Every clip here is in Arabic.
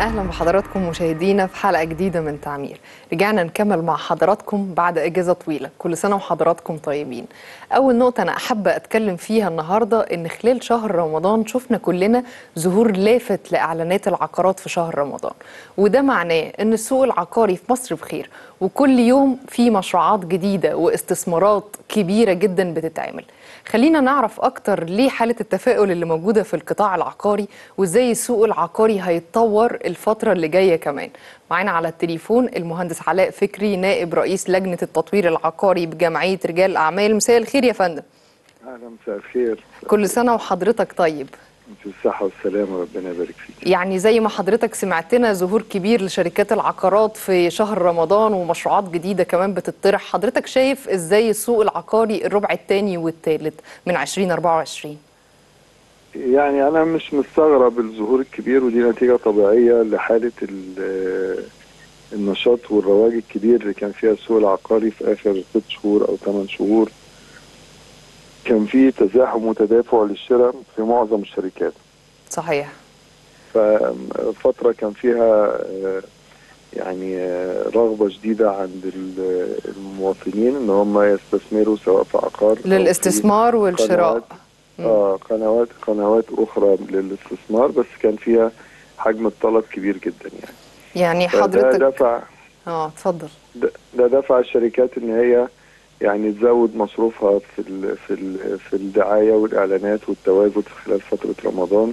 أهلا بحضراتكم مشاهدينا في حلقة جديدة من تعمير. رجعنا نكمل مع حضراتكم بعد إجازة طويلة. كل سنة وحضراتكم طيبين. أول نقطة أنا أحب أتكلم فيها النهاردة إن خلال شهر رمضان شفنا كلنا ظهور لافت لإعلانات العقارات في شهر رمضان، وده معناه إن السوق العقاري في مصر بخير، وكل يوم في مشروعات جديدة واستثمارات كبيرة جدا بتتعمل. خلينا نعرف أكتر ليه حالة التفاؤل اللي موجودة في القطاع العقاري، وإزاي السوق العقاري هيتطور الفترة اللي جاية كمان. معانا على التليفون المهندس علاء فكري، نائب رئيس لجنة التطوير العقاري بجمعية رجال الأعمال. مساء الخير يا فندم. أهلا، مساء الخير. كل سنة وحضرتك طيب. بالصحة والسلامة، ربنا يبارك فيك. يعني زي ما حضرتك سمعتنا ظهور كبير لشركات العقارات في شهر رمضان، ومشروعات جديدة كمان بتطرح. حضرتك شايف ازاي السوق العقاري الربع الثاني والثالث من 2024؟ يعني أنا مش مستغرب الظهور الكبير، ودي نتيجة طبيعية لحالة النشاط والرواج الكبير اللي كان فيها السوق العقاري في آخر 6 شهور أو 8 شهور. كان في تزاحم وتدافع للشراء في معظم الشركات. صحيح. ففترة كان فيها يعني رغبة جديدة عند المواطنين إن هم يستثمروا سواء في عقار للاستثمار والشراء. قنوات أخرى للاستثمار، بس كان فيها حجم الطلب كبير جدا يعني حضرتك دفع اتفضل. ده دفع الشركات إن هي يعني تزود مصروفها في الدعايه والاعلانات والتواجد خلال فتره رمضان،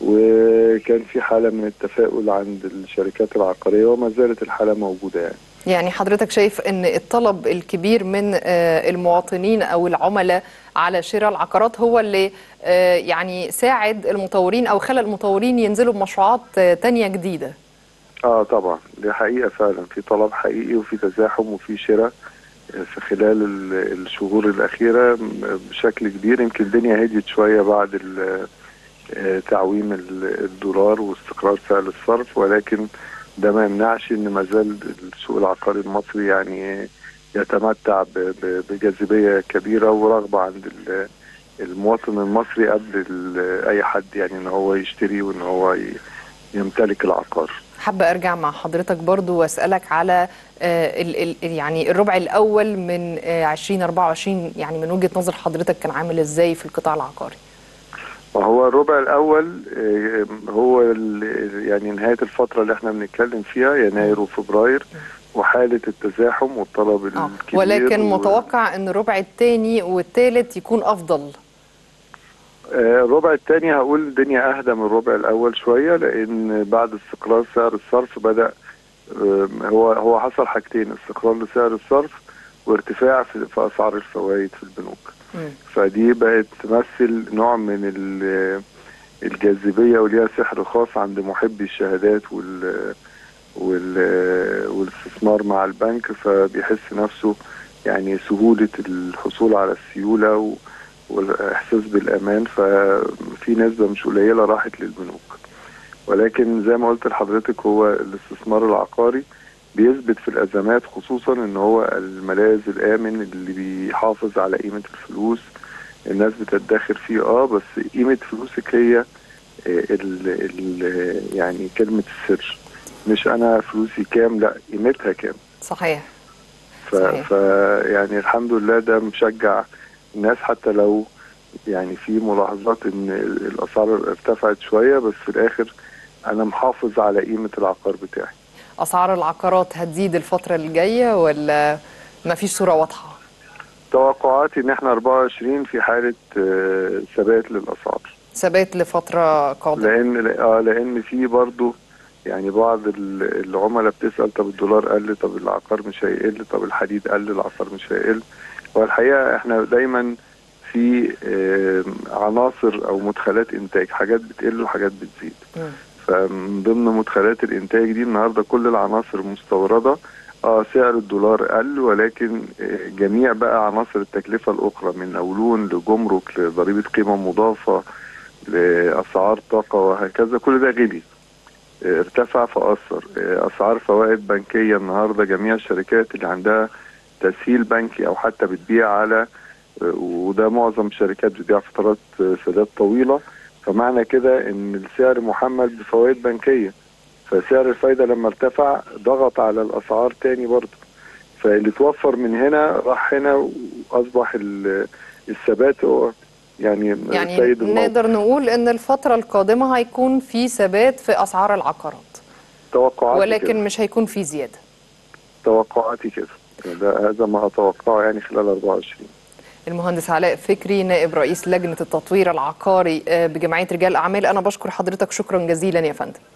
وكان في حاله من التفاؤل عند الشركات العقاريه، وما زالت الحاله موجوده. يعني حضرتك شايف ان الطلب الكبير من المواطنين او العملاء على شراء العقارات هو اللي يعني ساعد المطورين او خلى المطورين ينزلوا بمشروعات تانية جديده. طبعا دي حقيقه، فعلا في طلب حقيقي وفي تزاحم وفي شراء في خلال الشهور الأخيرة بشكل كبير. يمكن الدنيا هديت شوية بعد تعويم الدولار واستقرار سعر الصرف، ولكن ده ما يمنعش إن ما زال السوق العقاري المصري يعني يتمتع بجاذبية كبيرة ورغبة عند المواطن المصري قبل أي حد، يعني إن هو يشتري وإن هو يمتلك العقار. حابة أرجع مع حضرتك برضو وأسألك على يعني الربع الأول من 2024، يعني من وجهة نظر حضرتك كان عامل إزاي في القطاع العقاري؟ هو الربع الأول هو يعني نهاية الفترة اللي احنا بنتكلم فيها، يناير وفبراير، وحالة التزاحم والطلب الكبير، ولكن متوقع أن الربع الثاني والثالث يكون أفضل. الربع الثاني هقول الدنيا اهدى من الربع الاول شويه، لان بعد استقرار سعر الصرف بدا هو حصل حاجتين: استقرار لسعر الصرف وارتفاع في اسعار الفوائد في البنوك. فدي بقت تمثل نوع من الجاذبيه وليها سحر خاص عند محبي الشهادات والاستثمار مع البنك، فبيحس نفسه يعني سهوله الحصول على السيوله والاحساس بالامان، ففي نسبه مش قليله راحت للبنوك. ولكن زي ما قلت لحضرتك، هو الاستثمار العقاري بيثبت في الازمات، خصوصا ان هو الملاذ الامن اللي بيحافظ على قيمه الفلوس. الناس بتدخر فيه بس قيمه فلوسك هي يعني كلمه السر، مش انا فلوسي كام، لا قيمتها كام. صحيح. يعني الحمد لله ده مشجع الناس، حتى لو يعني في ملاحظات ان الاسعار ارتفعت شويه، بس في الاخر انا محافظ على قيمه العقار بتاعي. اسعار العقارات هتزيد الفتره الجايه ولا مفيش صوره واضحه؟ توقعاتي ان احنا 24 في حاله ثبات للاسعار، ثبات لفتره قادمه، لان في برضو يعني بعض العملاء بتسال طب الدولار قل، طب العقار مش هيقل، طب الحديد قل، العقار مش هيقل. والحقيقة احنا دايما في عناصر او مدخلات انتاج، حاجات بتقل وحاجات بتزيد. فمن ضمن مدخلات الانتاج دي النهارده كل العناصر المستورده سعر الدولار قل، ولكن جميع بقى عناصر التكلفه الاخرى من اولون لجمرك لضريبه قيمه مضافه لاسعار طاقه وهكذا، كل ده غلي ارتفع فاثر. اسعار فوائد بنكيه النهارده جميع الشركات اللي عندها تسهيل بنكي او حتى بتبيع على، وده معظم الشركات بتبيع فترات سداد طويله، فمعنى كده ان السعر محمل بفوائد بنكيه، فسعر الفايدة لما ارتفع ضغط على الأسعار تاني برضه، فاللي توفر من هنا راح هنا وأصبح الثبات هو يعني السيد الموقف. نقدر نقول إن الفترة القادمة هيكون في ثبات في أسعار العقارات توقعاتي، ولكن كده مش هيكون في زيادة توقعاتي كده، هذا ما أتوقعه خلال 24. المهندس علاء فكري نائب رئيس لجنة التطوير العقاري بجمعية رجال الأعمال، أنا بشكر حضرتك شكرا جزيلا يا فندم.